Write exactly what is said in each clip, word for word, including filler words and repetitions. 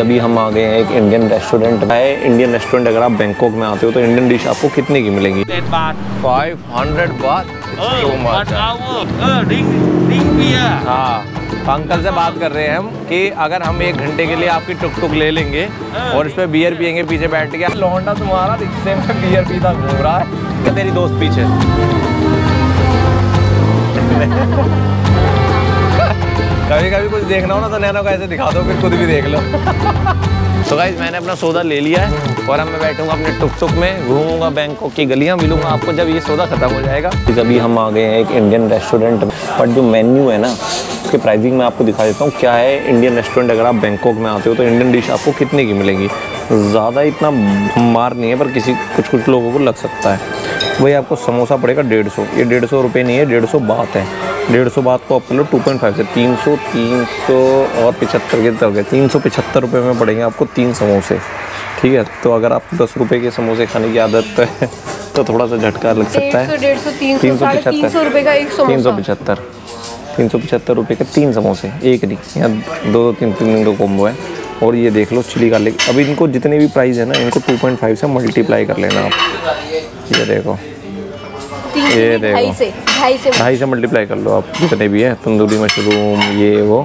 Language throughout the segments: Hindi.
अभी हम आ गए हैं एक इंडियन रेस्टोरेंट है। इंडियन रेस्टोरेंट अगर आप बैंकॉक में आते हो तो इंडियन डिश आपको कितने की मिलेंगी? फाइव हंड्रेड बात। हाँ, अंकल से बात कर रहे हैं हम कि अगर हम एक घंटे के लिए आपकी टुक टुक ले लेंगे और इस पर बियर पियेंगे पीछे बैठ के। लौंडा तुम्हारा रिक्शे में बियर पीता घूम रहा है, तेरी दोस्त पीछे। कभी कभी कुछ देखना हो ना तो नैनो को ऐसे दिखा दो, फिर खुद भी देख लो। तो गाइस मैंने अपना सौदा ले लिया है और अब मैं बैठूंगा अपने टुक टुक में, घूमूंगा बैंकॉक की गलियां, मिलूंगा आपको जब ये सौदा खत्म हो जाएगा। अभी हम आ गए हैं एक इंडियन रेस्टोरेंट पर। जो मेन्यू है ना उसके प्राइसिंग में आपको दिखा देता हूँ क्या है। इंडियन रेस्टोरेंट अगर आप बैंकॉक में आते हो तो इंडियन डिश आपको कितने की मिलेंगी। ज़्यादा इतना मार नहीं है पर किसी कुछ कुछ लोगों को लग सकता है। वही आपको समोसा पड़ेगा डेढ़ सौ। ये डेढ़ सौ रुपये नहीं है, डेढ़ सौ बात है। डेढ़ सौ बात को आप कर लो टू पॉइंट फाइव से तीन सौ, तीन सौ और पचहत्तर के तरफ गए। तीन सौ पचहत्तर रुपये में पड़ेंगे आपको तीन समोसे, ठीक है। तो अगर आप दस रुपये के समोसे खाने की आदत है तो थोड़ा सा झटका लग सकता है। तीन सौ पचहत्तर तीन सौ पचहत्तर तीन सौ पचहत्तर रुपये के तीन समोसे, एक नहीं, यहाँ दो तीन तीन का कॉम्बो है। और ये देख लो चिली गार्लिक। अभी इनको जितने भी प्राइस है ना इनको टू पॉइंट फाइव से मल्टीप्लाई कर लेना आप। ये देखो, ये देखो, ढाई से मल्टीप्लाई कर लो आप जितने भी है। तंदूरी मशरूम ये वो,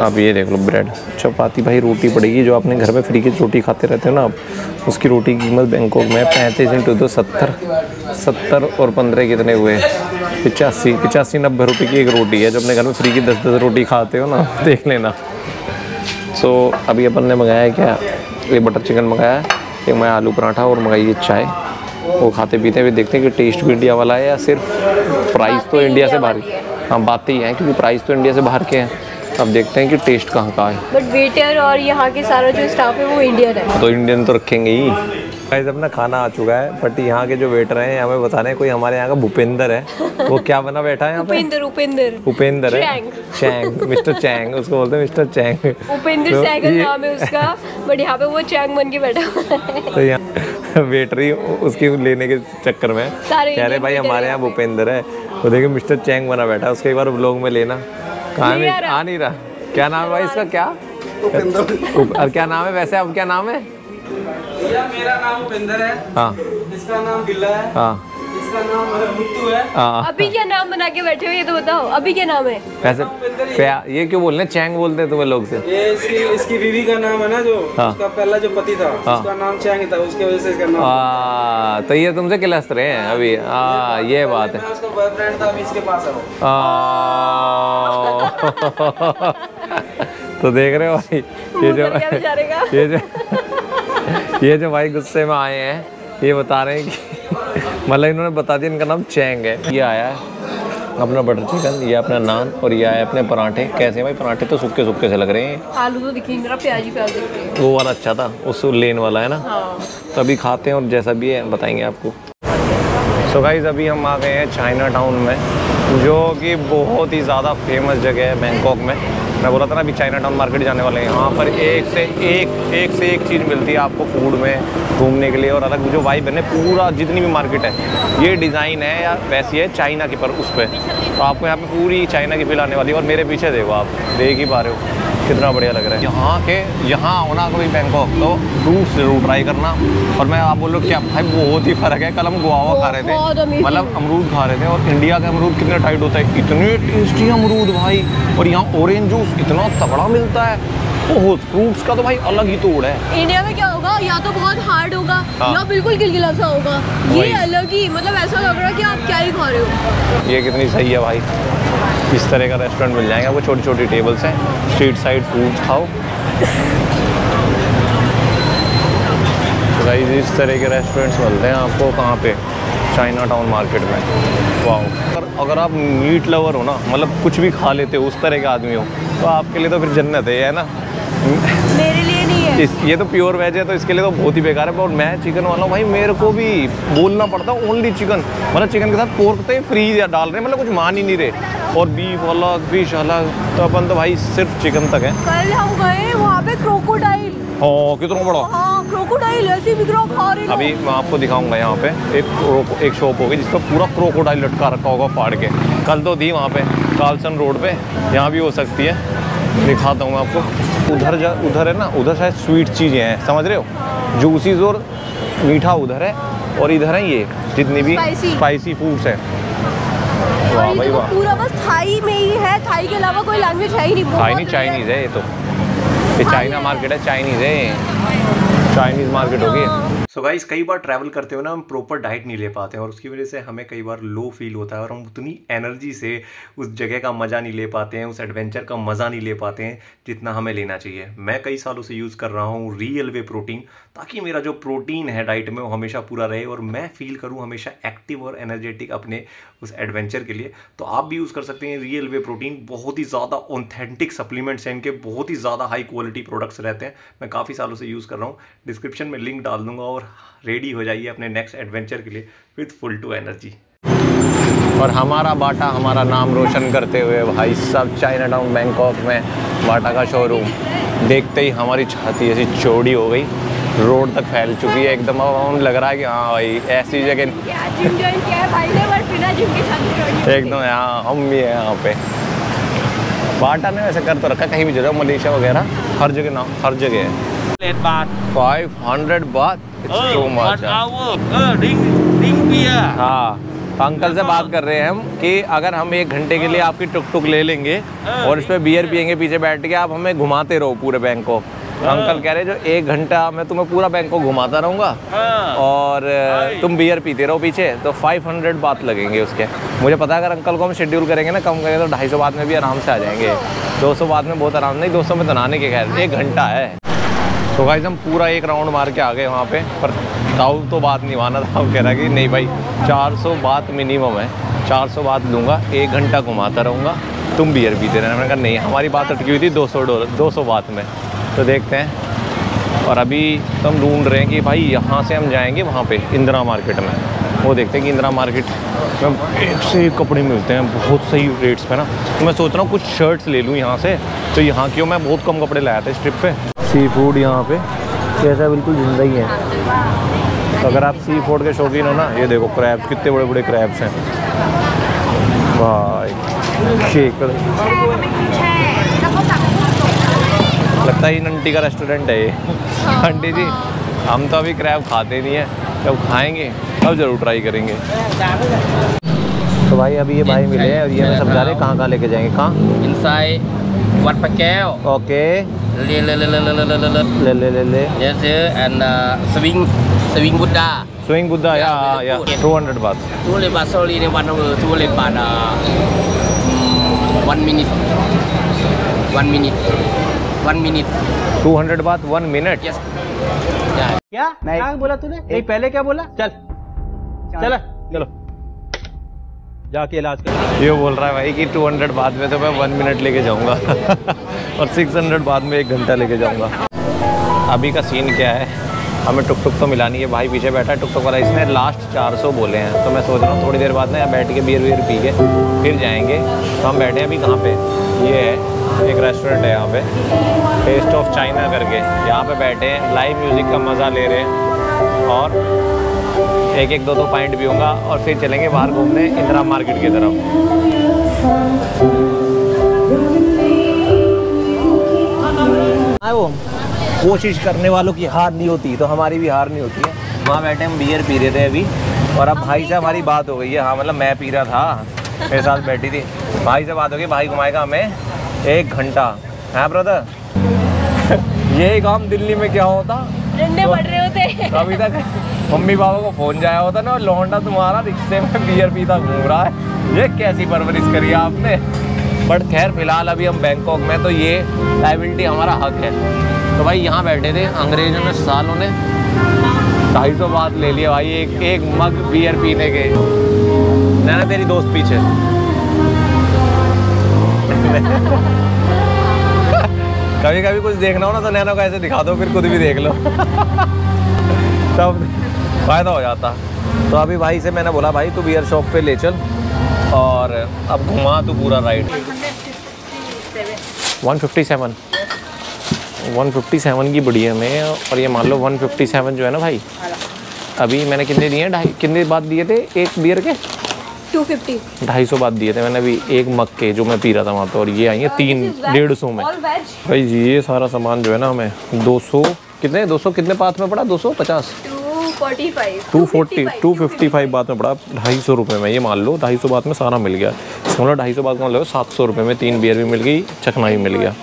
आप ये देख लो ब्रेड, चपाती, भाई रोटी पड़ेगी। जो आपने घर में फ्री की रोटी खाते रहते हो ना आप, उसकी रोटी की कीमत बैंकॉक में पैंतीस इंटू दो सत्तर सत्तर और पंद्रह कितने हुए, पिचासी पिचासी नब्बे रुपये की एक रोटी है। जो अपने घर में फ्री की दस दस रोटी खाते हो ना, देख लेना। सो so, अभी अपन ने मंगाया क्या, ये बटर चिकन मंगाया, एक मैं आलू पराठा और मंगाई ये चाय। वो खाते पीते हैं, भी देखते हैं कि टेस्ट भी इंडिया वाला है या सिर्फ प्राइस तो इंडिया से बाहर। हाँ, बातें ही हैं क्योंकि प्राइस तो इंडिया से बाहर के हैं। अब देखते हैं कि टेस्ट कहाँ का है। बट वेटर और यहाँ के सारा जो स्टाफ है वो इंडियन है तो इंडियन तो रखेंगे ही। गाइस अपना खाना आ चुका है बट यहाँ के जो वेटर हैं हमें बता रहे हैं कोई हमारे यहाँ का भूपेंद्र है। वो क्या बना बैठा है यहाँ पे, भूपेंद्र भूपेंद्र है चैंग, मिस्टर चैंग उसको बोलते हैं, मिस्टर चैंग। भूपेंद्र चैंग नाम है उसका बट यहाँ पे वो चैंग बन के बैठा हुआ है। तो यहाँ वेटरी उसकी लेने के चक्कर में कह रहे भाई हमारे यहाँ भूपेंद्र है, वो देखिए मिस्टर चैंग बना बैठा है। उसके एक बार व्लॉग में लेना, कहाँ आ नहीं रहा। क्या नाम है भाई इसका, क्या और क्या नाम है वैसे, अब क्या नाम है? मेरा नाम भूपेंद्र है, हाँ। इसका नाम गिल्ला है, हाँ। इसका नाम मुत्तू है, हाँ। अभी क्या नाम बना के बैठे हो ये तो बताओ, अभी क्या नाम है? वैसे ये क्यों बोल रहे हैं चैंग बोलते हैं तुम्हें लोग से? ये इसकी इसकी बीवी का नाम है ना जो, हाँ। उसका पहला जो पति था, हाँ। उसका नाम चैंग था, उसके वजह से इसका नाम। हाँ, तो ये तुमसे किलस रहे हैं अभी। हाँ ये बात है, उसका बॉयफ्रेंड था, अभी इसके पास है। तो देख रहे हो भाई ये जो ये जो ये जो भाई गुस्से में आए हैं, ये बता रहे हैं कि मतलब इन्होंने बता दिया इनका नाम चैंग है। ये आया है अपना बटर चिकन, ये अपना नान और ये आया अपने पराठे। कैसे भाई पराठे तो सूखे सूखे से लग रहे हैं। आलू तो दिखे मेरा, प्याज ही प्याज दिख रहे हैं। वो वाला अच्छा था, उस लेन वाला है ना, हाँ। तो अभी खाते हैं और जैसा भी है बताएंगे आपको। सो गाइस अभी हम आ गए हैं चाइना टाउन में, जो कि बहुत ही ज़्यादा फेमस जगह है बैंकॉक में। मैं बोला था ना अभी चाइना टाउन मार्केट जाने वाले हैं। यहाँ पर एक से एक एक से एक चीज़ मिलती है आपको फूड में घूमने के लिए। और अलग जो वाइब है ना, पूरा जितनी भी मार्केट है ये डिज़ाइन है या वैसी है चाइना की, पर उस पर तो आपको यहाँ पे पूरी चाइना की फील आने वाली है। और मेरे पीछे देखो, आप देख ही पा रहे हो कितना बढ़िया लग रहा है। यहाँ के यहाँ होना कोई बैंकॉक तो फ्रूट्स जरूर ट्राई करना। और मैं आप बोलो क्या भाई बहुत ही फ़र्क है। कल हम गुआवा खा रहे थे, मतलब अमरूद खा रहे थे, और इंडिया का अमरूद कितना टाइट होता है, इतने टेस्टी अमरूद भाई। और यहाँ ऑरेंज जूस इतना तगड़ा मिलता है। ओह फ्रूट्स का तो भाई अलग ही तोड़ है। इंडिया में क्या होगा, या तो बहुत हार्ड होगा, हाँ। या बिल्कुल गिलगिला सा होगा, ये अलग ही, मतलब ऐसा लग रहा है कि आप क्या ही खा रहे हो। ये कितनी सही है भाई, इस तरह का रेस्टोरेंट मिल जाएगा। वो छोटी छोटी टेबल्स हैं, स्ट्रीट साइड फूड खाओ। गाइस इस तरह के रेस्टोरेंट्स मिलते हैं आपको कहाँ पे, चाइना टाउन मार्केट में। वाह, अगर आप मीट लवर हो ना, मतलब कुछ भी खा लेते हो, उस तरह के आदमी हो तो आपके लिए तो फिर जन्नत है, है ना। मेरे लिए नहीं है इस, ये तो प्योर वेज है तो इसके लिए तो बहुत ही बेकार है। और मैं चिकन वाला हूँ भाई, मेरे को भी बोलना पड़ता है ओनली चिकन, मतलब चिकन के साथ पोर्क तो फ्री डाल रहे हैं, मतलब कुछ मान ही नहीं रहे। और बीफ अलग, फिश अलग, तो अपन तो भाई सिर्फ चिकन तक है। कल हम गए वहाँ पे क्रोकोडाइल, हाँ कितना बड़ा, हाँ क्रोकोडाइल ऐसे बिगड़ा खा रहे। अभी मैं आपको दिखाऊंगा यहाँ पे एक एक शॉप होगी जिसका पूरा क्रोकोडाइल लटका रखा होगा फाड़ के। कल तो थी वहाँ पे कार्लसन रोड पे, यहाँ भी हो सकती है, दिखाता हूँ मैं आपको। उधर जा उधर है ना, उधर शायद स्वीट चीज़ें हैं, समझ रहे हो, जूसीज और मीठा उधर है और इधर है ये जितनी भी स्पाइसी फूड्स हैं। वाह भाई वाह, पूरा बस थाई में ही है, थाई के अलावा कोई लैंग्वेज है ही नहीं। थाई नहीं, चाइनीज़ है ये तो, ये चाइना मार्केट है, चाइनीज़ है, चाइनीज़ मार्केट होगी। तो गाइस कई बार ट्रैवल करते हो ना हम प्रॉपर डाइट नहीं ले पाते हैं और उसकी वजह से हमें कई बार लो फील होता है और हम उतनी एनर्जी से उस जगह का मज़ा नहीं ले पाते हैं, उस एडवेंचर का मज़ा नहीं ले पाते हैं जितना हमें लेना चाहिए। मैं कई सालों से यूज़ कर रहा हूँ रियल वे प्रोटीन, ताकि मेरा जो प्रोटीन है डाइट में वो हमेशा पूरा रहे और मैं फील करूँ हमेशा एक्टिव और एनर्जेटिक अपने उस एडवेंचर के लिए। तो आप भी यूज़ कर सकते हैं रियल वे प्रोटीन, बहुत ही ज़्यादा ऑथेंटिक सप्लीमेंट्स हैं इनके, बहुत ही ज़्यादा हाई क्वालिटी प्रोडक्ट्स रहते हैं। मैं काफ़ी सालों से यूज़ कर रहा हूँ, डिस्क्रिप्शन में लिंक डाल दूँगा और रेडी हो जाइए अपने नेक्स्ट एडवेंचर के लिए विद फुल टू एनर्जी। और हमारा बाटा हमारा नाम रोशन करते हुए भाई साहब, चाइना टाउन बैंकॉक में बाटा का शोरूम देखते ही हमारी छाती ऐसी चौड़ी हो गई, रोड तक फैल चुकी है एकदम। अब हम लग रहा है कि हाँ भाई ऐसी जगह एकदम, यहाँ हम भी हैं यहाँ पे। बाटा ने वैसे कर तो रखा कहीं भी जगह, मलेशिया वगैरह हर जगह ना, हर जगह है। पाँच सौ बात हाँ, अंकल से बात कर रहे हैं हम कि अगर हम एक घंटे के लिए आपकी टुक टुक ले लेंगे और इसमें बियर पियेंगे पीछे बैठ के, आप हमें घुमाते रहो पूरे बैंकॉक। अंकल कह रहे जो एक घंटा मैं तुम्हें पूरा बैंकॉक घुमाता रहूँगा और तुम बियर पीते रहो पीछे, तो फाइव हंड्रेड बात लगेंगे उसके। मुझे पता है अगर अंकल को हम शेड्यूल करेंगे ना कम करेंगे तो ढाई सौ बात में भी आराम से आ जाएंगे, दो सौ बात में बहुत आराम नहीं, दो सौ में तनाने के खैर एक घंटा है। तो गाइस हम पूरा एक राउंड मार के आ गए वहाँ पे, पर ताऊ तो बात नहीं माना था, कह रहा कि नहीं भाई चार सौ बात मिनिमम है, चार सौ बात लूँगा, एक घंटा घुमाता रहूँगा, तुम बियर पीते रहना। मैंने कहा नहीं, हमारी बात अटकी हुई थी दो सौ डॉलर, दो सौ बात में, तो देखते हैं। और अभी तो हम ढूंढ रहे हैं कि भाई यहाँ से हम जाएँगे वहाँ पे इंदिरा मार्केट में, वो देखते हैं कि इंदिरा मार्केट में एक से एक कपड़े मिलते हैं बहुत सही रेट्स पर ना। तो मैं सोच रहा हूँ कुछ शर्ट्स ले लूँ यहाँ से, तो यहाँ क्यों मैं बहुत कम कपड़े लाया था इस ट्रिप पर। सी फूड यहाँ पे कैसा बिल्कुल जिंदा ही है, तो अगर आप सी फूड के शौकीन हो ना, ये देखो क्रैब्स, कितने बड़े बड़े क्रैब्स हैं भाई, लगता है इन आंटी का रेस्टोरेंट है ये। आंटी जी हम तो अभी क्रैब खाते नहीं हैं, जब खाएंगे तब ज़रूर ट्राई करेंगे। तो भाई अभी ये भाई मिले हैं और ये हमें समझा रहे हैं कहाँ कहाँ लेके जाएंगे, कहाँ इनसाइड ओके ले ले ले ले ले ले ले ले ले ले ले yes and swing swing Buddha swing Buddha yeah yeah two hundred baht two hundred baht sorry in one hour two hundred baht one minute one minute one minute two hundred baht one minute yes क्या क्या बोला तूने, नहीं पहले क्या बोला, चल चल चलो जाके इलाज कर। ये बोल रहा है भाई कि दो सौ बाद में तो मैं वन मिनट लेके जाऊंगा और छह सौ बाद में एक घंटा लेके जाऊंगा। अभी का सीन क्या है, हमें टुक टुक तो मिलानी है, भाई पीछे बैठा है टुक टुक वाला, इसने लास्ट चार सौ बोले हैं, तो मैं सोच रहा हूँ थोड़ी देर बाद ना यहाँ बैठ के बियर वियर पी के फिर जाएंगे। तो हम बैठे हैं अभी कहाँ पे, ये है एक रेस्टोरेंट है यहाँ पे टेस्ट ऑफ चाइना करके, यहाँ पे बैठे हैं लाइव म्यूज़िक का मज़ा ले रहे हैं और एक एक दो दो पॉइंट पीऊँगा और फिर चलेंगे बाहर घूमने इंदिरा मार्केट की तरफ। वो कोशिश करने वालों की हार नहीं होती, तो हमारी भी हार नहीं होती है। वहाँ बैठे हम बियर पी रहे थे अभी, और अब भाई साहब हमारी बात हो गई है, हाँ मतलब मैं पी रहा था, मेरे साथ बैठी थी, भाई साहब बात हो गई, भाई घुमाएगा हमें एक घंटा है ब्रदर। यही काम दिल्ली में क्या होता, डंडे बढ़ रहे होते। अभी तक मम्मी पापा को फोन जाया होता ना, लौंडा तुम्हारा रिक्शे में बियर पीता घूम रहा है, ये कैसी परवरिश करी आपने। बट खैर फिलहाल अभी हम बैंकॉक में, तो ये लाइबिलिटी हमारा हक है। तो भाई यहाँ बैठे थे अंग्रेजों ने सालों ने, ढाई सौ बात ले लिया भाई एक एक मग बियर पीने के। नैना तेरी दोस्त पीछे कभी कभी कुछ देखना हो ना तो नैना को ऐसे दिखा दो, फिर खुद भी देख लो तब फ़ायदा हो जाता। तो अभी भाई से मैंने बोला भाई तू बियर शॉप पे ले चल और अब घुमा तू पूरा ride. One fifty seven one fifty seven की बढ़िया में, और ये मान लो वन फिफ्टी सेवन जो है ना भाई, अभी मैंने कितने दिए हैं, ढाई कितने बात दिए थे एक बियर के टू फिफ्टी। ढाई सौ बात दिए थे मैंने अभी एक मग के जो मैं पी रहा था वहाँ पे, और ये आई है तीन डेढ़ सौ में। भाई ये सारा सामान जो है ना हमें दो सौ कितने दो सौ कितने पास में पड़ा, दो सौ पचास two forty two fifty five बात में पड़ा ढाई सौ रुपये में। ये मान लो ढाई सौ बात में सारा मिल गया। इसमें ढाई सौ बात में सात सौ रुपये में तीन बियर भी मिल गई, चखना भी मिल गया।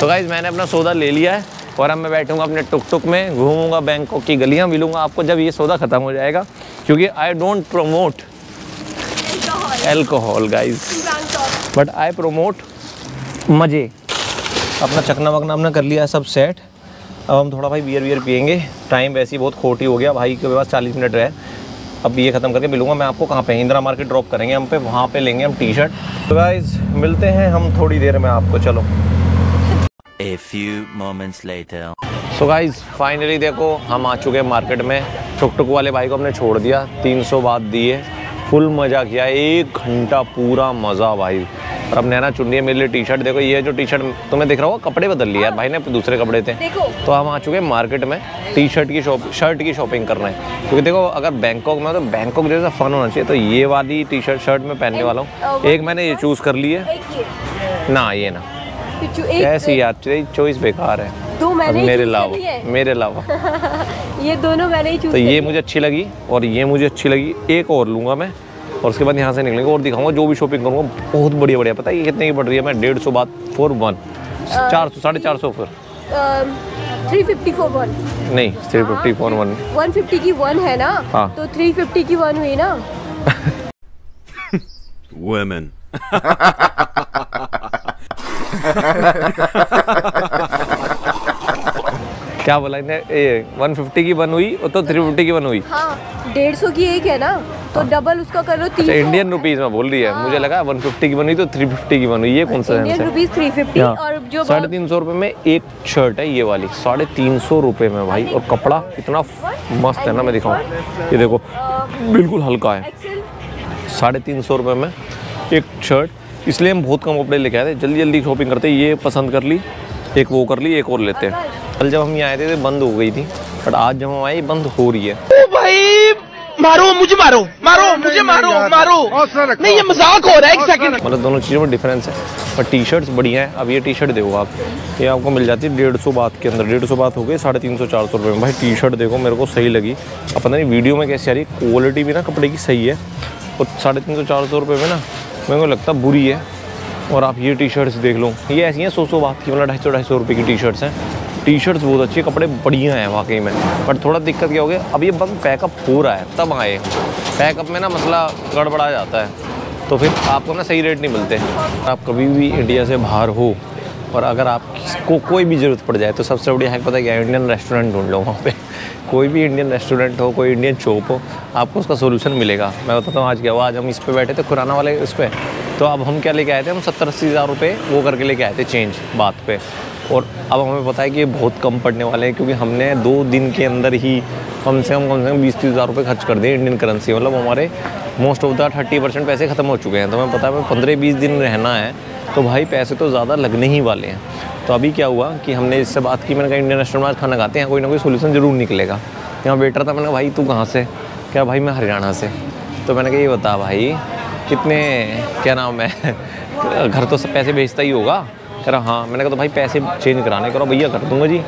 तो गाइस मैंने अपना सौदा ले लिया है और अब मैं बैठूंगा अपने टुक टुक में, घूमूंगा बैंकॉक की गलियां, मिलूंगा आपको जब ये सौदा ख़त्म हो जाएगा, क्योंकि I don't promote alcohol guys, but I promote मज़े। अपना चखना वकना हमने कर लिया है सब सेट। अब हम थोड़ा भाई बियर बियर पियेंगे, टाइम वैसे ही बहुत खोटी हो गया, भाई के पास चालीस मिनट रहे। अब ये ख़त्म करके मिलूंगा मैं आपको कहाँ पे, इंदिरा मार्केट ड्रॉप करेंगे हम पे, वहाँ पे लेंगे हम टी शर्ट। तो गाइज मिलते हैं हम थोड़ी देर में आपको, चलो। A few moments later. So guys, finally देखो हम आ चुके हैं मार्केट में। टुक टुक वाले भाई को हमने छोड़ दिया, तीन सौ बात दिए, फुल मज़ा किया, एक घंटा पूरा मज़ा भाई। और अब नैना चुन रही है मेरे लिए टी शर्ट। देखो ये जो टी शर्ट तुम्हें दिख रहा होगा, कपड़े बदल लिए यार भाई ने, दूसरे कपड़े थे। तो हम आ चुके हैं मार्केट में टी शर्ट की शॉप शर्ट की शॉपिंग करना है, क्योंकि देखो अगर बैंकॉक में तो बैंकॉक जैसा फ़न होना चाहिए। तो ये वाली टी शर्ट शर्ट में पहनने वाला हूँ, एक मैंने ये चूज़ कर ली है ना, ये ना ऐसी यार चॉइस बेकार है। दो मैंने मेरे अलावा मेरे अलावा ये दोनों मैंने ही चूज। तो ये मुझे अच्छी लगी और ये मुझे अच्छी लगी, एक और लूँगा मैं, और उसके बाद यहाँ से निकलेंगे और दिखाऊंगा जो भी शॉपिंग करूँगा। बहुत बढ़िया बढ़िया, पता है ये कितने की पड़ रही है? मैं डेढ़ सौ बात फोर वन चार सौ साढ़े चार सौ फिर थ्री फिफ्टी फोर वन नहीं three fifty four one one fifty की वन है ना, हाँ तो थ्री फिफ्टी की वन हुई ना। वुमेन क्या बोला ये एक सौ पचास की बन हुई और तो तीन सौ पचास की बन हुई। हाँ डेढ़ सौ की एक है ना, तो डबल उसका कर लो तीन सौ इंडियन रुपीस में बोल रही है। हाँ। मुझे लगा एक सौ पचास की बन हुई तो तीन सौ पचास की बन हुई, ये कौन सा इंडियन रुपीस तीन सौ पचास। और जो साढ़े तीन सौ रुपये में एक शर्ट है ये वाली, साढ़े तीन सौ रुपये में भाई। और कपड़ा इतना मस्त है ना, मैं दिखाऊँ, ये देखो बिल्कुल हल्का है। साढ़े तीन सौ रुपये में एक शर्ट, इसलिए हम बहुत कम कपड़े लेके आए थे, जल्दी जल्दी शॉपिंग करते। ये पसंद कर ली, एक वो कर ली, एक और लेते हैं। कल जब हम यहाँ आए थे तो बंद हो गई थी, बट आज जब हम आए बंद हो रही है। ओ भाई मारो मुझे, मारो मारो मुझे, मारो मारो, नहीं ये मजाक हो रहा है, एक सेकंड। मतलब दोनों चीज़ों में डिफरेंस है, पर टी शर्ट्स बढ़िया है। अब ये टी शर्ट देखो आप, ये आपको मिल जाती है डेढ़ सौ बात के अंदर, डेढ़ सौ बात हो गई साढ़े तीन सौ चार सौ रुपये में। भाई टी शर्ट देखो मेरे को सही लगी, अब पता नहीं वीडियो में कैसी आ रही, क्वालिटी भी ना कपड़े की सही है, और साढ़े तीन सौ चार सौ रुपये में ना मेरे को लगता बुरी है। और आप ये टी शर्ट्स देख लो, ये ऐसी हैं सौ सौ बात की, मतलब ढाई सौ ढाई सौ रुपये की टी शर्ट्स हैं। टी शर्ट्स बहुत अच्छी, कपड़े बढ़िया हैं वाकई में, बट थोड़ा दिक्कत क्या हो गया, अब ये बंद पैकअप हो रहा है, तब आए पैकअप में ना मसला गड़बड़ा जाता है, तो फिर आपको ना सही रेट नहीं मिलते। आप कभी भी इंडिया से बाहर हो और अगर आपको कोई भी ज़रूरत पड़ जाए तो सबसे बढ़िया है, पता है क्या, इंडियन रेस्टोरेंट ढूंढ लो। वहाँ पे कोई भी इंडियन रेस्टोरेंट हो, कोई इंडियन शॉप हो, आपको उसका सोल्यूशन मिलेगा। मैं बताता हूँ आज क्या हुआ। आज हम इस पे बैठे थे खुराना वाले इस पर, तो अब हम क्या लेके आए थे, हम सत्तर अस्सी हज़ार रुपये वो करके लेके आए थे चेंज बात पे, और अब हमें पता है कि ये बहुत कम पड़ने वाले हैं, क्योंकि हमने दो दिन के अंदर ही कम से कम कम से कम बीस तीस हज़ार रुपये खर्च कर दिए इंडियन करेंसी, मतलब हमारे most of the thirty percent पैसे ख़त्म हो चुके हैं। तो हमें पता है हमें पंद्रह बीस दिन रहना है, तो भाई पैसे तो ज़्यादा लगने ही वाले हैं। तो अभी क्या हुआ कि हमने इससे बात की, मैंने कहा इंडियन रेस्टोरेंट में खाना खाते हैं, कोई ना कोई सोल्यूशन ज़रूर निकलेगा। यहाँ वेटर था, मैंने कहा भाई तू कहाँ से, क्या भाई मैं हरियाणा से, तो मैंने कहा ये बता भाई कितने क्या नाम है, घर तो सब पैसे भेजता ही होगा, कह रहा हाँ। मैंने कहा तो भाई पैसे चेंज कराने, करो भैया कर दूँगा जी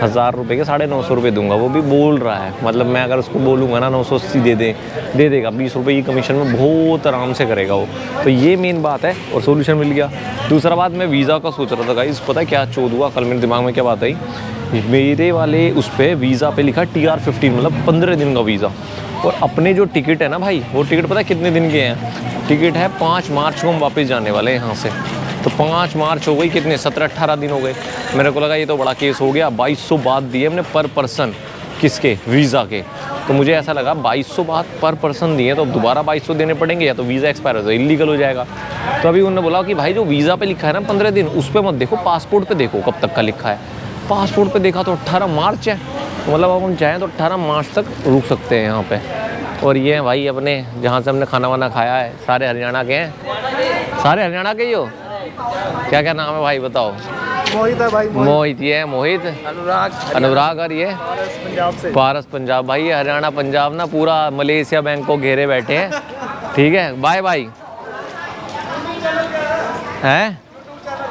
हज़ार रुपये के साढ़े नौ सौ रुपये दूँगा। वो भी बोल रहा है, मतलब मैं अगर उसको बोलूँगा ना नौ सौ अस्सी दे दे दे देगा, बीस रुपये की कमीशन में बहुत आराम से करेगा वो। तो ये मेन बात है, और सोल्यूशन मिल गया। दूसरा बात मैं वीज़ा का सोच रहा था गाइस, पता है क्या चोद हुआ कल मेरे दिमाग में, क्या बात आई, मेरे वाले उस पर वीज़ा पे लिखा टी आर फिफ्टीन, मतलब पंद्रह दिन का वीज़ा, और अपने जो टिकट है ना भाई, वो टिकट पता है कितने दिन के हैं, टिकट है पाँच मार्च को हम वापस जाने वाले हैं यहाँ से। तो पाँच मार्च हो गई, कितने सत्रह अट्ठारह दिन हो गए। मेरे को लगा ये तो बड़ा केस हो गया, बाईस सौ बात दिए हमने पर पर्सन, किसके वीज़ा के। तो मुझे ऐसा लगा बाईस सौ बात पर पर्सन दिए तो अब दोबारा बाईस सौ देने पड़ेंगे, या तो वीज़ा एक्सपायर हो जाए, इलीगल हो जाएगा। तो अभी उन्होंने बोला कि भाई जो वीज़ा पे लिखा है ना पंद्रह दिन, उस पर मत देखो, पासपोर्ट पर देखो कब तक का लिखा है। पासपोर्ट पर देखा तो अट्ठारह मार्च है, मतलब अब हम चाहें तो अट्ठारह मार्च तक रुक सकते हैं यहाँ पर। और ये भाई अपने जहाँ से हमने खाना वाना खाया है, सारे हरियाणा के हैं, सारे हरियाणा के ही हो। क्या क्या नाम है भाई बताओ? मोहित है भाई, मोहित ये है, मोहित अनुराग अनुराग और ये पारस पंजाब से। पारस पंजाब, भाई ये हरियाणा पंजाब ना पूरा मलेशिया बैंकॉक घेरे बैठे हैं। ठीक है बाय बाय। हैं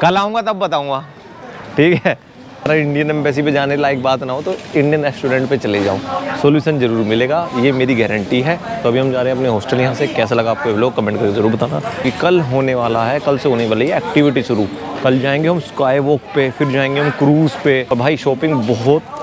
कल आऊँगा तब बताऊँगा ठीक है। अगर इंडियन एम्बेसी पे जाने लायक बात ना हो तो इंडियन रेस्टोरेंट पे चले जाओ, सॉल्यूशन जरूर मिलेगा, ये मेरी गारंटी है। तो अभी हम जा रहे हैं अपने हॉस्टल यहाँ से। कैसा लगा आपको व्लॉग कमेंट करके ज़रूर बताना कि कल होने वाला है, कल से होने वाली है एक्टिविटी शुरू। कल जाएंगे हम स्काई वॉक पे, फिर जाएंगे हम क्रूज़ पे। और भाई शॉपिंग बहुत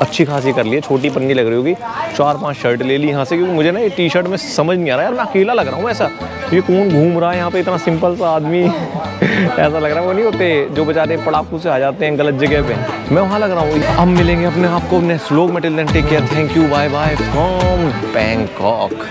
अच्छी खासी कर ली है, छोटी पन्नी लग रही होगी। चार पाँच शर्ट ले ली यहाँ से, क्योंकि मुझे ना ये टी शर्ट में समझ नहीं आ रहा यार, मैं अकेला लग रहा हूँ ऐसा। ये कौन घूम रहा है यहाँ पे इतना सिंपल सा आदमी ऐसा लग रहा है। वो नहीं होते जो बेचारे पड़ाकू से आ जाते हैं गलत जगह पे, मैं वहाँ लग रहा हूँ। अब मिलेंगे अपने आपको नेक्स्ट व्लॉग में, till then take care, thank you, bye bye from Bangkok.